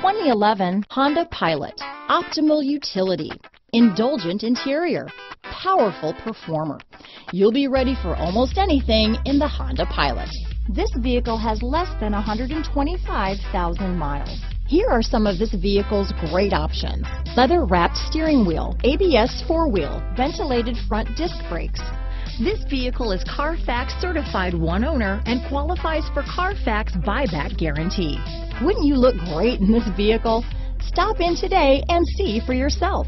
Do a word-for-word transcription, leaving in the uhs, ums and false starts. twenty eleven Honda Pilot. Optimal utility, indulgent interior, powerful performer. You'll be ready for almost anything in the Honda Pilot. This vehicle has less than one hundred twenty-five thousand miles. Here are some of this vehicle's great options: leather wrapped steering wheel, A B S four-wheel, ventilated front disc brakes. This vehicle is Carfax certified one owner and qualifies for Carfax buyback guarantee. Wouldn't you look great in this vehicle? Stop in today and see for yourself.